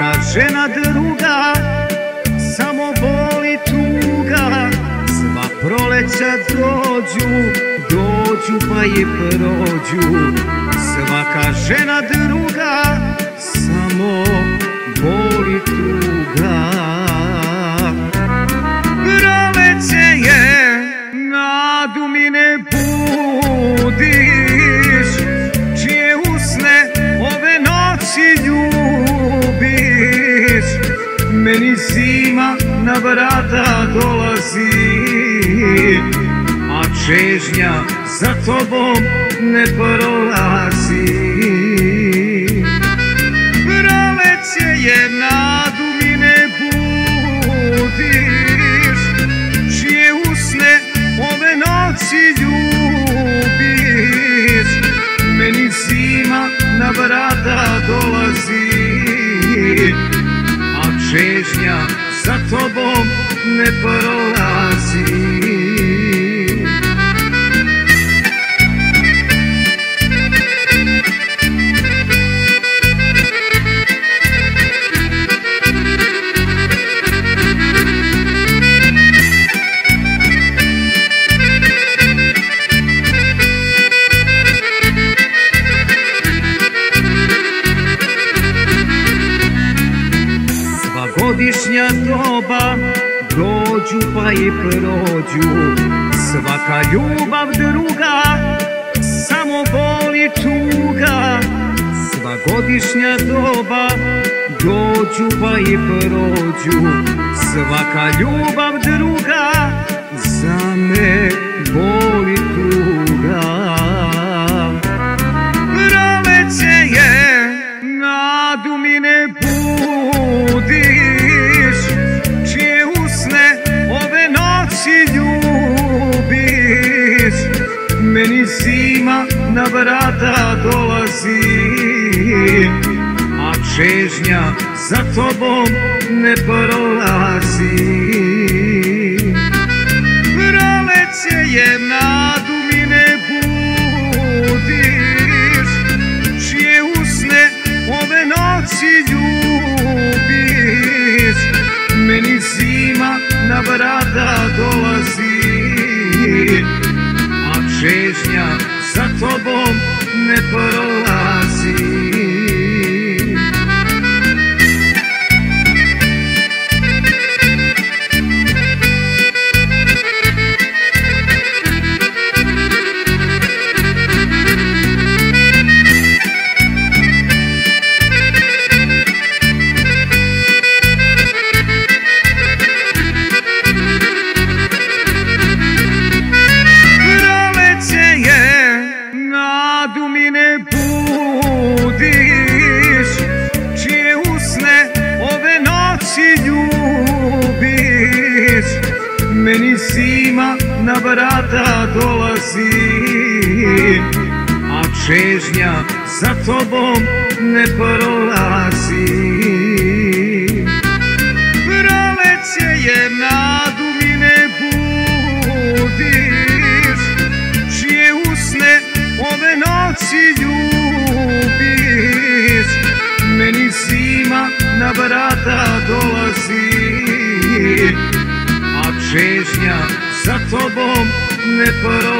Kad žena druga, samo boli tuga. Sva proleća dođu pa je prođu. Svaka žena druga, samo boli tuga. Proleće je, nadu mi ne budiš, čije usne ove noći ljubiš. Meni zima na vrata dolazi, a čežnja za tobom ne prolazi. Proleće je, nadu mi ne budiš, čije usne ove noći ljubiš. Meni zima na vrata dolazi, a čežnja za tobom ne prolazi. Godišnja doba dođu pa i prođu. Svaka ljubav druga, samo boli tuga. Sva godišnja doba dođu pa i prođu. Svaka ljubav druga, za me boli tuga. Proleće je, nadu mi ne budiš, čije usne ove noći ljubiš. Meni zima na vrata dolazi, a čežnja za tobom ne prolazi. Proleće je, nadu mi ne budiš, čije usne ove noći ljubiš. Meni zima na vrata dolazi, a čežnja za tobom ne prolazi. Nadu mi ne budiš, čije usne ove noći ljubiš. Meni zima na vrata dolazi, a čežnja za tobom ne prolazi. Proleće je, nadu mi ne budiš, čije usne ove noći ljubiš. Meni zima na vrata dolazi, a čežnja za tobom ne prolazi.